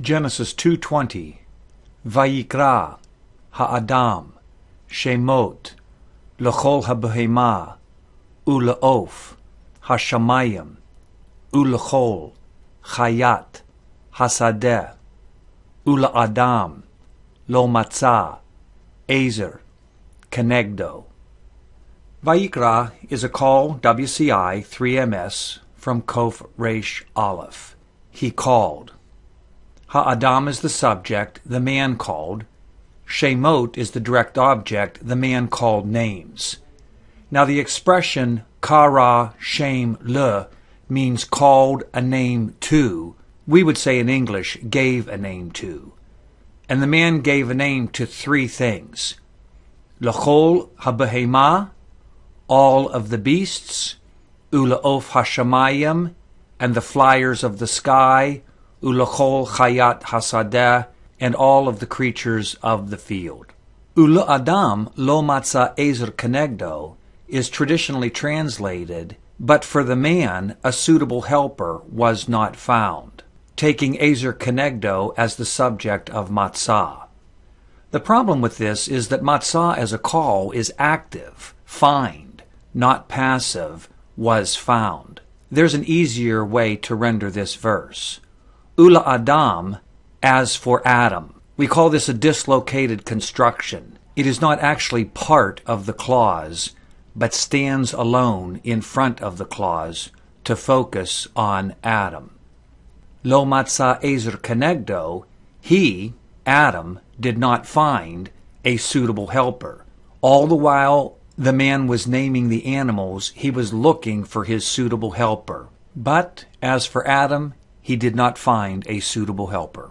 Genesis 2:20, Vayikra ha'adam Shemot l'chol ha'behema u'le'of ha'shamayim u'l'chol chayat hasadeh u'l'adam lo matzah ezer kenegdo. Vayikra is a call WCI 3MS from Kof Resh Aleph. He called. Ha'adam is the subject, the man called. Shemot is the direct object, the man called names. Now the expression Kara Shem Le means called a name to. We would say in English, gave a name to. And the man gave a name to three things. L'chol ha'behema, all of the beasts, u'la'of ha'shamayim, and the flyers of the sky, u'l'chol chayat hasadeh, and all of the creatures of the field. U'l'adam lo matzah ezer kenegdo is traditionally translated, but for the man a suitable helper was not found, taking ezer kenegdo as the subject of matzah. The problem with this is that matzah as a call is active, find, not passive, was found. There's an easier way to render this verse. U'l'adam, as for Adam. We call this a dislocated construction. It is not actually part of the clause, but stands alone in front of the clause to focus on Adam. Lo matzah ezer kenegdo, he, Adam, did not find a suitable helper. All the while the man was naming the animals, he was looking for his suitable helper. But as for Adam, he did not find a suitable helper.